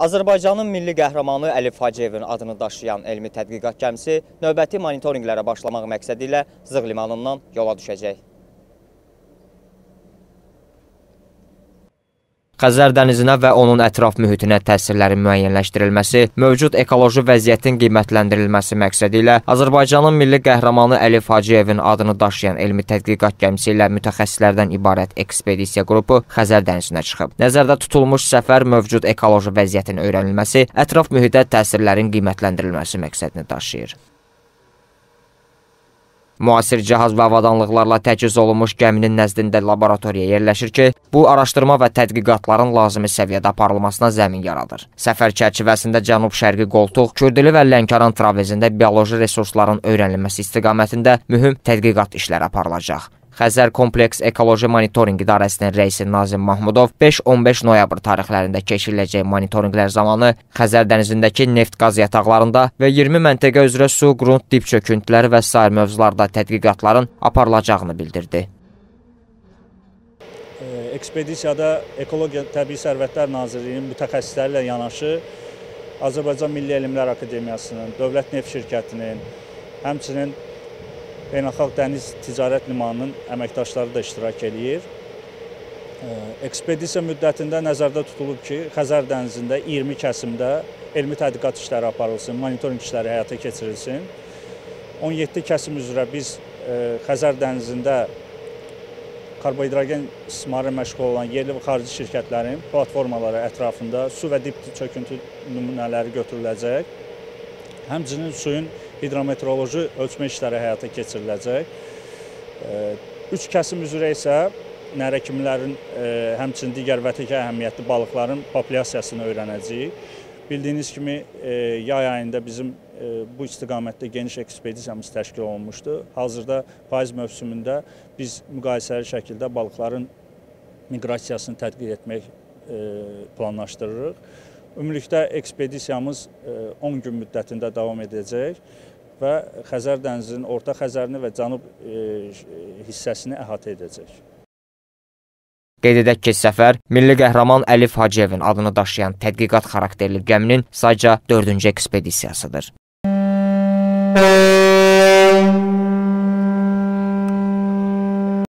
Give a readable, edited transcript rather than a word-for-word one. Azərbaycanın milli qəhrəmanı Əlif Hacıyevin adını daşıyan Elmi Tədqiqat Gəmsi növbəti monitorinqlərə başlamaq məqsədi ilə Zığ limanından yola düşəcək. Xəzər dənizinə və onun ətraf mühitinə təsirlərin müəyyənləşdirilməsi, mövcud ekoloji vəziyyətin qiymətləndirilməsi məqsədi ilə Azərbaycanın milli qəhrəmanı Əlif Hacıyevin adını daşıyan Elmi Tədqiqat Gəmsi ilə mütəxəssislərdən ibarət ekspedisiya qrupu Xəzər dənizinə çıxıb. Nəzərdə tutulmuş səfər mövcud ekoloji vəziyyətin öyrənilməsi, ətraf mühitə təsirlərin qiymətləndirilməsi məqsədini daşıyır. Müasir cihaz və avadanlıqlarla təchiz olunmuş gəminin nəzdində laboratoriya yerləşir ki, bu araşdırma və tədqiqatların lazımi səviyyədə aparılmasına zəmin yaradır. Səfər çərçivəsində Cənub-Şərqi Qoltuq, Kürdili və Lənkəran travezində bioloji resursların öyrənilməsi istiqamətində mühüm tədqiqat işləri aparılacaq. Xəzər Kompleks Ekoloji Monitoring İdarəsinin rəisi Nazim Mahmudov 5-15 noyabr tarixlərində keçiriləcək monitorinqlər zamanı Xəzər dənizindəki neft-qaz yataqlarında və 20 məntəqə üzrə su, qrund, dip çöküntüləri və sair mövzularda tədqiqatların aparılacağını bildirdi. Ekspedisiyada Ekoloji Təbii Sərvətlər Nazirliyinin mütəxəssisləri ilə yanaşı Azərbaycan Milli Elimlər Akademiyasının, Dövlət Neft Şirkətinin, həmçinin Beynəlxalq Dəniz Ticarət Limanının əməkdaşları da iştirak edir. Ekspedisiya müddətində nəzərdə tutulub ki, Xəzər dənizində 20 kəsimdə elmi tədqiqat işləri aparılsın, monitorinq işləri həyata keçirilsin. 17 kəsim üzrə biz Xəzər dənizində karbohidrogen istismarı məşğul olan yerli və xarici şirkətlərin platformaları ətrafında su və dip çöküntü nümunələri götürüləcək. Həmçinin suyun hidrometeoroloji ölçmə işləri həyata keçiriləcək. 3 kəsim üzrə isə nərə kimlərin, həmçinin digər və təkə əhəmiyyətli balıqların populyasiyasını öyrənəcəyik. Bildiyiniz kimi, yay ayında bizim bu istiqamətdə geniş ekspedisiyamız təşkil olunmuşdu. Hazırda payız mövsümündə biz müqayisəli şəkildə balıqların miqrasiyasını tədqiq etmək planlaşdırırıq. Ümumilikdə ekspedisiyamız 10 gün müddətində davam edəcək və Xəzər dənizinin orta Xəzərini və cənub hissəsini əhatə edəcək. Qeyd edək ki, səfər milli qəhrəman Əlif Hacıyevin adını daşıyan tədqiqat xarakterli gəminin sadəcə 4-cü ekspedisiyasıdır.